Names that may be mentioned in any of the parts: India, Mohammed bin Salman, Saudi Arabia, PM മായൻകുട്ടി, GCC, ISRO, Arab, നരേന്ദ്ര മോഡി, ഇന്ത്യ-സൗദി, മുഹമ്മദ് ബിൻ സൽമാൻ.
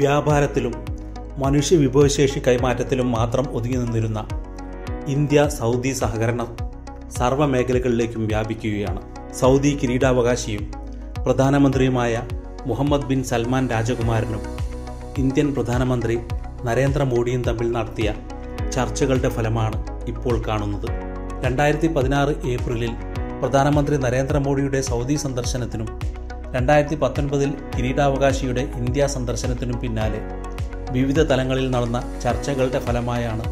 വ്യാപാരത്തിലും മനുഷ്യവിഭവശേഷി കൈമാറ്റത്തിലും മാത്രം ഒതുങ്ങി നിന്നിരുന്ന ഇന്ത്യ സൗദി സഹകരണം സർവ്വമേഖലകളിലേക്കും വ്യാപിക്കുകയാണ്. സൗദി കിരീടാവകാശിയും പ്രധാനമന്ത്രിയുമായ മുഹമ്മദ് ബിൻ സൽമാൻ രാജകുമാരനും ഇന്ത്യൻ പ്രധാനമന്ത്രി നരേന്ദ്രമോദിയും തമ്മിൽ നടത്തിയ ചർച്ചകളുടെ ഫലമാണ് ഇപ്പോൾ കാണുന്നത്. 2016 ഏപ്രിലിൽ പ്രധാനമന്ത്രി നരേന്ദ്രമോദിയുടെ സൗദി സന്ദർശനത്തിനും 2019 കിരീടാവകാശിയുടെ ഇന്ത്യ സന്ദർശനത്തിനും പിന്നാലെ വിവിധ തലങ്ങളിൽ നടന്ന ചർച്ചകളുടെ ഫലമായാണ്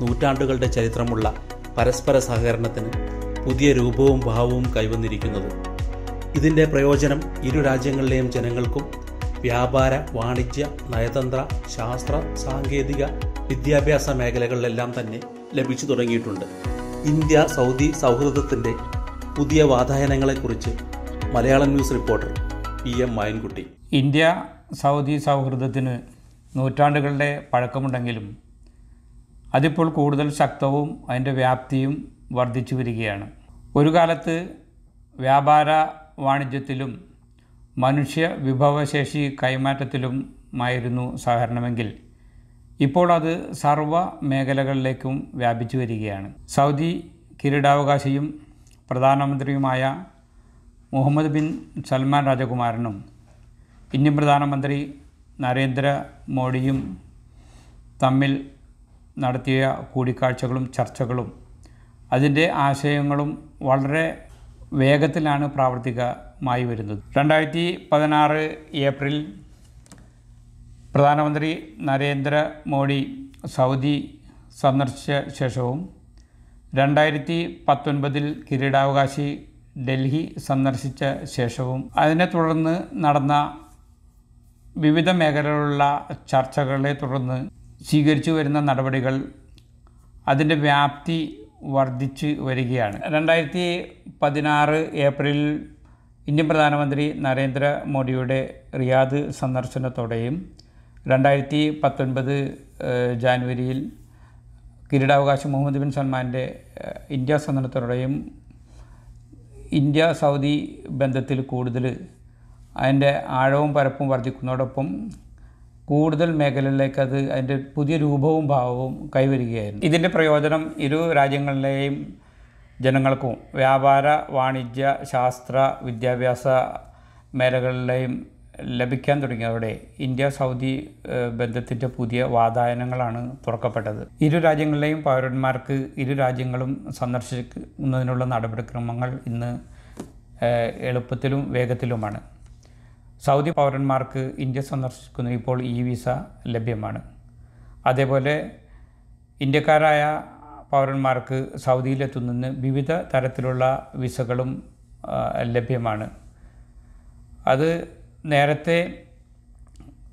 നൂറ്റാണ്ടുകളുടെ ചരിത്രമുള്ള പരസ്പര സഹകരണത്തിന് പുതിയ രൂപവും ഭാവവും കൈവന്നിരിക്കുന്നത്. ഇതിൻ്റെ പ്രയോജനം ഇരു രാജ്യങ്ങളിലെയും ജനങ്ങൾക്കും വ്യാപാര, വാണിജ്യ, നയതന്ത്ര, ശാസ്ത്ര, സാങ്കേതിക, വിദ്യാഭ്യാസ മേഖലകളിലെല്ലാം തന്നെ ലഭിച്ചു തുടങ്ങിയിട്ടുണ്ട്. ഇന്ത്യ സൗദി സൗഹൃദത്തിൻ്റെ പുതിയ വാതായനങ്ങളെക്കുറിച്ച് Malayalam news reporter PM മായൻകുട്ടി. India Saudi സൗഹൃദത്തിന് നൂറ്റാണ്ടുകളുടെ പഴക്കമുണ്ടെങ്കിലും അതിപ്പോൾ കൂടുതൽ ശക്തവും അതിൻ്റെ വ്യാപ്തിയും വർദ്ധിച്ചു വരികയാണ്. ഒരു കാലത്ത് വ്യാപാര വാണിജ്യത്തിലും മനുഷ്യ വിഭവശേഷി കൈമാറ്റത്തിലുമായിരുന്നു സഹകരണമെങ്കിൽ ഇപ്പോൾ അത് സർവ്വ മേഖലകളിലേക്കും വ്യാപിച്ചു വരികയാണ്. സൗദി കിരീടാവകാശിയും പ്രധാനമന്ത്രിയുമായ മുഹമ്മദ് ബിൻ സൽമാൻ രാജകുമാരനും ഇന്ത്യൻ പ്രധാനമന്ത്രി നരേന്ദ്ര മോഡിയും തമ്മിൽ നടത്തിയ കൂടിക്കാഴ്ചകളും ചർച്ചകളും അതിൻ്റെ ആശയങ്ങളും വളരെ വേഗത്തിലാണ് പ്രാവർത്തികമായി വരുന്നത്. 2016 ഏപ്രിൽ പ്രധാനമന്ത്രി നരേന്ദ്ര മോഡി സൗദി സന്ദർശിച്ച ശേഷവും 2019 കിരീടാവകാശി ഡൽഹി സന്ദർശിച്ച ശേഷവും അതിനെ തുടർന്ന് നടന്ന വിവിധ മേഖലകളിലുള്ള ചർച്ചകളെ തുടർന്ന് സ്വീകരിച്ചു വരുന്ന നടപടികൾ അതിൻ്റെ വ്യാപ്തി വർദ്ധിച്ച് വരികയാണ്. 2016 ഏപ്രിലിൽ ഇന്ത്യൻ പ്രധാനമന്ത്രി നരേന്ദ്രമോദിയുടെ റിയാദ് സന്ദർശനത്തോടെയും 2019 ജാനുവരിയിൽ കിരീടാവകാശി മുഹമ്മദ് ബിൻ സൽമാൻ്റെ ഇന്ത്യ സന്ദർശനത്തോടെയും ഇന്ത്യ സൗദി ബന്ധത്തിൽ കൂടുതൽ അതിൻ്റെ ആഴവും പരപ്പും വർദ്ധിക്കുന്നതോടൊപ്പം കൂടുതൽ മേഖലകളിലേക്ക് അത് അതിൻ്റെ പുതിയ രൂപവും ഭാവവും കൈവരികയായിരുന്നു. ഇതിൻ്റെ പ്രയോജനം ഇരു രാജ്യങ്ങളിലെയും ജനങ്ങൾക്കും വ്യാപാര, വാണിജ്യ, ശാസ്ത്ര, വിദ്യാഭ്യാസ മേഖലകളിലെയും ലഭിക്കാൻ തുടങ്ങിയതോടെ ഇന്ത്യ സൗദി ബന്ധത്തിൻ്റെ പുതിയ വാതായനങ്ങളാണ് തുറക്കപ്പെട്ടത്. ഇരു രാജ്യങ്ങളിലെയും പൗരന്മാർക്ക് ഇരു രാജ്യങ്ങളും സന്ദർശിക്കുന്നതിനുള്ള നടപടിക്രമങ്ങൾ ഇന്ന് എളുപ്പത്തിലും വേഗത്തിലുമാണ്. സൗദി പൗരന്മാർക്ക് ഇന്ത്യ സന്ദർശിക്കുന്നതിന് ഇപ്പോൾ E വിസ ലഭ്യമാണ്. അതേപോലെ ഇന്ത്യക്കാരായ പൗരന്മാർക്ക് സൗദിയിലെത്തുന്നതിന് വിവിധ തരത്തിലുള്ള വിസകളും ലഭ്യമാണ്. അത് നേരത്തെ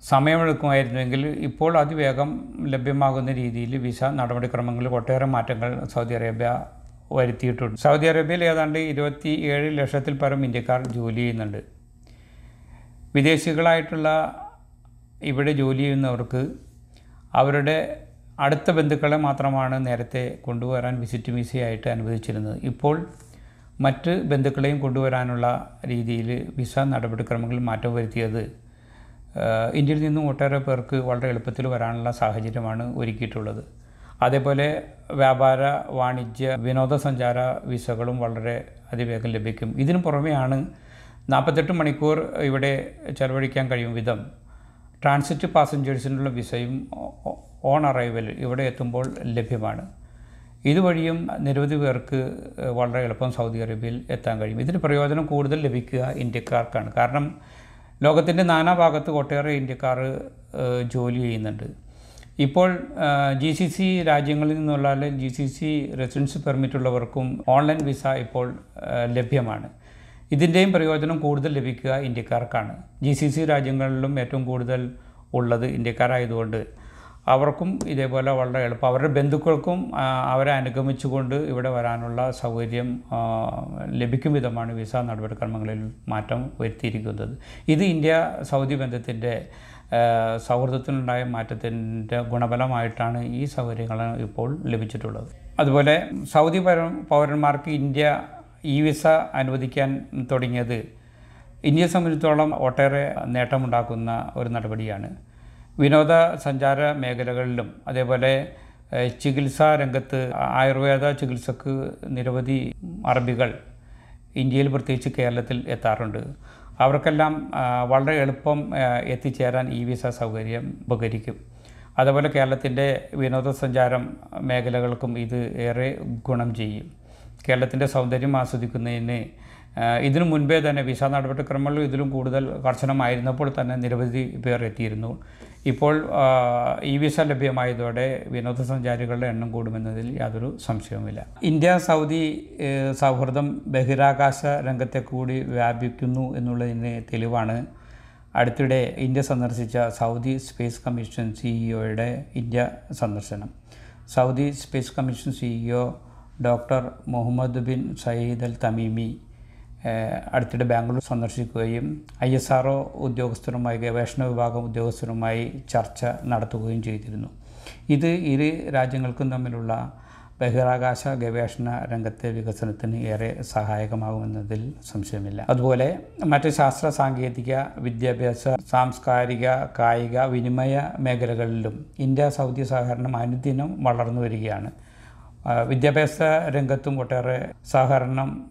സമയമെടുക്കുമായിരുന്നുവെങ്കിൽ ഇപ്പോൾ അതിവേഗം ലഭ്യമാകുന്ന രീതിയിൽ വിസ നടപടിക്രമങ്ങളിൽ ഒട്ടേറെ മാറ്റങ്ങൾ സൗദി അറേബ്യ വരുത്തിയിട്ടുണ്ട്. സൗദി അറേബ്യയിൽ ഏതാണ്ട് 27 ലക്ഷത്തിൽ പരം ഇന്ത്യക്കാർ ജോലി ചെയ്യുന്നുണ്ട്. വിദേശികളായിട്ടുള്ള ഇവിടെ ജോലി ചെയ്യുന്നവർക്ക് അവരുടെ അടുത്ത ബന്ധുക്കളെ മാത്രമാണ് നേരത്തെ കൊണ്ടുവരാൻ വിസിറ്റ് വിസയായിട്ട് അനുവദിച്ചിരുന്നത്. ഇപ്പോൾ മറ്റ് ബന്ധുക്കളെയും കൊണ്ടുവരാനുള്ള രീതിയിൽ വിസ നടപടിക്രമങ്ങളിൽ മാറ്റം വരുത്തിയത് ഇന്ത്യയിൽ നിന്നും ഒട്ടേറെ പേർക്ക് വളരെ എളുപ്പത്തിൽ വരാനുള്ള സാഹചര്യമാണ് ഒരുക്കിയിട്ടുള്ളത്. അതേപോലെ വ്യാപാര, വാണിജ്യ, വിനോദസഞ്ചാര വിസകളും വളരെ അതിവേഗം ലഭിക്കും. ഇതിനു പുറമെയാണ് 48 മണിക്കൂർ ഇവിടെ ചെലവഴിക്കാൻ കഴിയും വിധം ട്രാൻസിറ്റ് പാസഞ്ചേഴ്സിനുള്ള വിസയും ഓൺ അറൈവൽ ഇവിടെ എത്തുമ്പോൾ ലഭ്യമാണ്. ഇതുവഴിയും നിരവധി പേർക്ക് വളരെ എളുപ്പം സൗദി അറേബ്യയിൽ എത്താൻ കഴിയും. ഇതിന് പ്രയോജനം കൂടുതൽ ലഭിക്കുക ഇന്ത്യക്കാർക്കാണ്. കാരണം ലോകത്തിൻ്റെ നാനാഭാഗത്ത് ഒട്ടേറെ ഇന്ത്യക്കാർ ജോലി ചെയ്യുന്നുണ്ട്. ഇപ്പോൾ GCC രാജ്യങ്ങളിൽ നിന്നുള്ള GCC റെസിഡൻസ് പെർമിറ്റ് ഉള്ളവർക്കും ഓൺലൈൻ വിസ ഇപ്പോൾ ലഭ്യമാണ്. ഇതിൻ്റെയും പ്രയോജനം കൂടുതൽ ലഭിക്കുക ഇന്ത്യക്കാർക്കാണ്. GCC രാജ്യങ്ങളിലും ഏറ്റവും കൂടുതൽ ഉള്ളത് ഇന്ത്യക്കാരായതുകൊണ്ട് അവർക്കും ഇതേപോലെ വളരെ എളുപ്പം അവരുടെ ബന്ധുക്കൾക്കും അവരെ അനുഗമിച്ചുകൊണ്ട് ഇവിടെ വരാനുള്ള സൗകര്യം ലഭിക്കും വിധമാണ് വിസ നടപടിക്രമങ്ങളിൽ മാറ്റം വരുത്തിയിരിക്കുന്നത്. ഇത് ഇന്ത്യ സൗദി ബന്ധത്തിൻ്റെ സൗഹൃദത്തിനുണ്ടായ മാറ്റത്തിൻ്റെ ഗുണഫലമായിട്ടാണ് ഈ സൗകര്യങ്ങൾ ഇപ്പോൾ ലഭിച്ചിട്ടുള്ളത്. അതുപോലെ സൗദി പൗരന്മാർക്ക് ഇന്ത്യ E വിസ അനുവദിക്കാൻ തുടങ്ങിയത് ഇന്ത്യയെ സംബന്ധിച്ചോളം ഒട്ടേറെ നേട്ടമുണ്ടാക്കുന്ന ഒരു നടപടിയാണ്. Vinoda Sanjara Megagalum, Adevale, Chigilsa Rangat, Ayurveda, Chigilsaku, Niravadi, Arabigal, Indiel Burtichi Kerlatil Etarundu, Avakalam, Walder Elpum, Ethicharan, Evisa Savarium, Bogarikim. Adavale Kerlatinde, Vinoda Sanjaram, Megagalcum, either Ere Gunamji, Kerlatinda Saudarim Asudikune. Idun Munbe than a Visa Narvata Kermalu, Idun Kudal, Karsanam Irnapurtan and Nirvazi Peretirno. Ipol Evisa Lebia Maidode, Vinothan Jarigal and Goodman Yadru, Samshamila. India, Saudi, Savurdam, Behirakasa, Rangatekudi, Vabikunu, Nulane, Telivana. At today, India Sandarsicha, Saudi Space Commission CEO Day, India Sandarsanam. Saudi Space Commission CEO Dr. Mohammed bin Salman. അടുത്തിടെ ബാംഗ്ലൂർ സന്ദർശിക്കുകയും ISRO ഉദ്യോഗസ്ഥരുമായി ഗവേഷണ വിഭാഗം ഉദ്യോഗസ്ഥരുമായി ചർച്ച നടത്തുകയും ചെയ്തിരുന്നു. ഇത് ഇരു രാജ്യങ്ങൾക്കും തമ്മിലുള്ള ബഹിരാകാശ ഗവേഷണ രംഗത്തെ വികസനത്തിന് ഏറെ സഹായകമാകുമെന്നതിൽ സംശയമില്ല. അതുപോലെ മറ്റ് ശാസ്ത്ര സാങ്കേതിക വിദ്യാഭ്യാസ സാംസ്കാരിക കായിക വിനിമയ മേഖലകളിലും ഇന്ത്യ സൗദി സഹകരണം അനുദിനം വളർന്നു വരികയാണ്. Vidyabasa Rengatum Watare Saharanam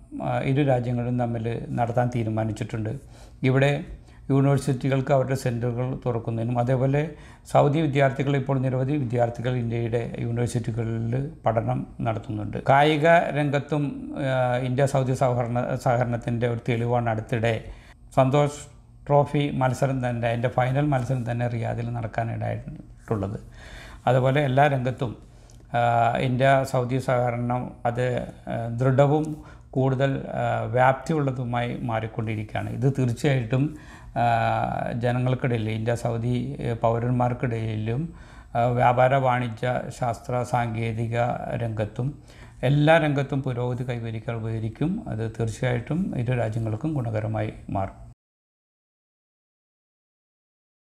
Idu Rajangalan Namil Narthan Tirmanichitunda. Ivade University Cover Central Torokun Madevale Saudi with the article Ponirodi with the article in the University Padanam Nartunund. Kaiga Rengatum India Saudi Saharnatende Tiliwan at the day. Sandosh Trophy Malsaran than the final Malsaran than a Riadil Narkan and I told other. Otherwale La Rengatum. India, Saudi Saharanam, other Drudavum, Kurdal, Vaptulumai, Marikundikan. The Turchitum, General Kadil, India, Saudi, Power and Market Ilum, Vabara Vanija, Shastra, Sangediga, Rangatum, Ella Rangatum Puro, the Kaiverical Vericum, the Turchitum, Ida Rajangalkum, Gunagaramai Mark.